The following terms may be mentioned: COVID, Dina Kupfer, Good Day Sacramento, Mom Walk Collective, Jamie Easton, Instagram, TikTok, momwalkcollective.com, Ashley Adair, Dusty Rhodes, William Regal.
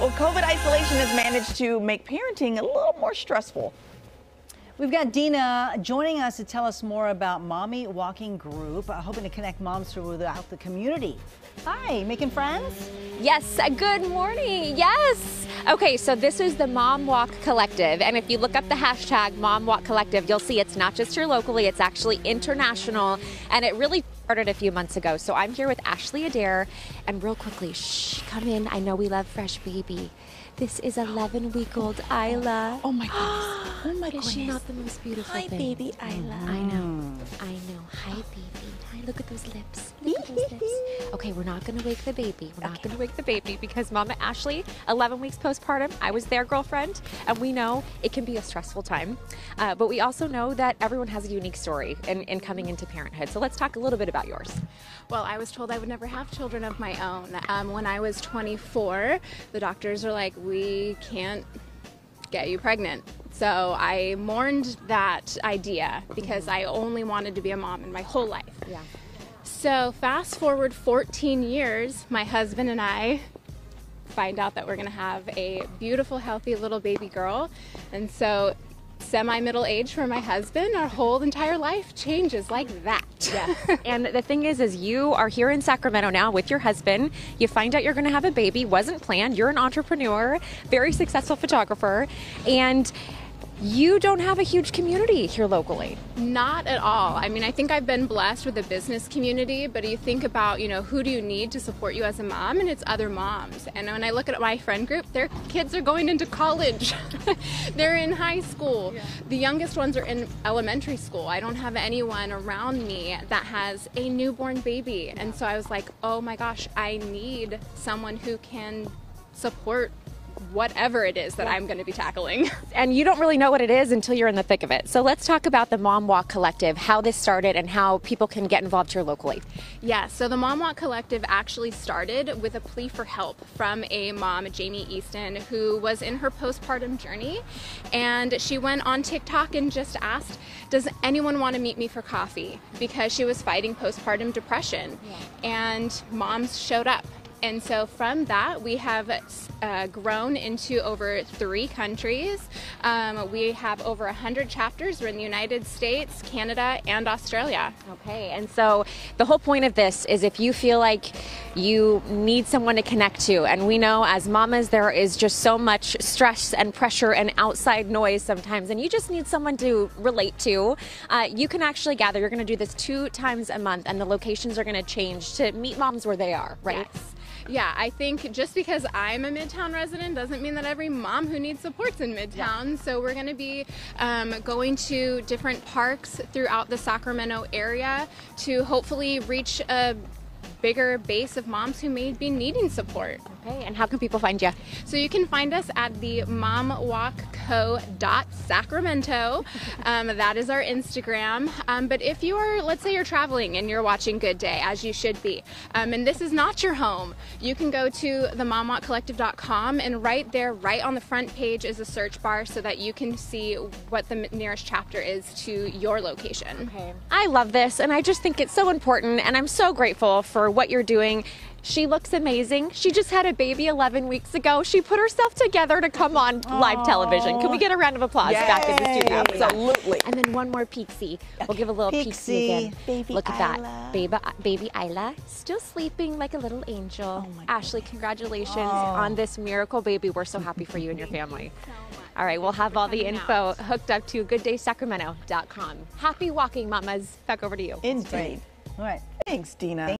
Well, COVID isolation has managed to make parenting a little more stressful. We've got Dina joining us to tell us more about Mommy Walking Group, hoping to connect moms throughout the community. Hi, making friends? Yes, good morning, yes. Okay, so this is the Mom Walk Collective, and if you look up the hashtag Mom Walk Collective, you'll see it's not just here locally, it's actually international, and it really started a few months ago. So I'm here with Ashley Adair, and real quickly, shh, come in, I know we love fresh baby. This is 11-week-old Isla. Oh my goodness. Oh my goodness. Is she not the most beautiful thing? Hi, baby Isla. I know. I know. Hi, baby. Hi, look at those lips. Look at those lips. Okay, we're not going to wake the baby. We're not going to wake the baby because Mama Ashley, 11 weeks postpartum, I was their girlfriend, and we know it can be a stressful time. But we also know that everyone has a unique story in coming into parenthood. So let's talk a little bit about yours. Well, I was told I would never have children of my own. When I was 24, the doctors were like, we can't get you pregnant. So I mourned that idea because I only wanted to be a mom in my whole life. Yeah. So fast forward 14 years, my husband and I find out that we're gonna have a beautiful, healthy little baby girl. And so semi-middle age for my husband, our whole entire life changes like that. Yeah. And the thing is you are here in Sacramento now with your husband. You find out you're going to have a baby, wasn't planned. You're an entrepreneur, very successful photographer, and you don't have a huge community here locally. Not at all. I mean, I think I've been blessed with a business community, but you think about, you know, who do you need to support you as a mom, and it's other moms. And when I look at my friend group, their kids are going into college. They're in high school. Yeah. The youngest ones are in elementary school. I don't have anyone around me that has a newborn baby. And so I was like, oh my gosh, I need someone who can support whatever it is that I'm going to be tackling. And you don't really know what it is until you're in the thick of it. So let's talk about the Mom Walk Collective, how this started and how people can get involved here locally. Yeah, so the Mom Walk Collective actually started with a plea for help from a mom, Jamie Easton, who was in her postpartum journey. And she went on TikTok and just asked, does anyone want to meet me for coffee? Because she was fighting postpartum depression. Yeah. And moms showed up. And so from that, we have grown into over 3 countries. We have over 100 chapters. We're in the United States, Canada, and Australia. Okay, and so the whole point of this is if you feel like you need someone to connect to, and we know as mamas there is just so much stress and pressure and outside noise sometimes, and you just need someone to relate to, you can actually gather. You're gonna do this 2 times a month, and the locations are gonna change to meet moms where they are, right? Yes. Yeah, I think just because I'm a Midtown resident doesn't mean that every mom who needs support's in Midtown. Yeah. So we're going to be going to different parks throughout the Sacramento area to hopefully reach a bigger base of moms who may be needing support. Okay, and how can people find you? So you can find us at the momwalkco.sacramento. That is our Instagram. But if you are, let's say you're traveling and you're watching Good Day, as you should be, and this is not your home, you can go to the momwalkcollective.com, and right there, right on the front page is a search bar so that you can see what the nearest chapter is to your location. Okay. I love this, and I just think it's so important, and I'm so grateful for what you're doing. She looks amazing. She just had a baby 11 weeks ago. She put herself together to come on live television. Can we get a round of applause? Yay. Back in the studio? Absolutely. And then one more peeksie. Okay. We'll give a little peeksie again. Baby Look at Isla. That. Baby Isla, still sleeping like a little angel. Oh Ashley, congratulations on this miracle baby. We're so happy for you and your family. So all right, we'll have all the info hooked up to gooddaysacramento.com. Happy walking, mamas. Back over to you. Indeed. All right. Thanks, Dina.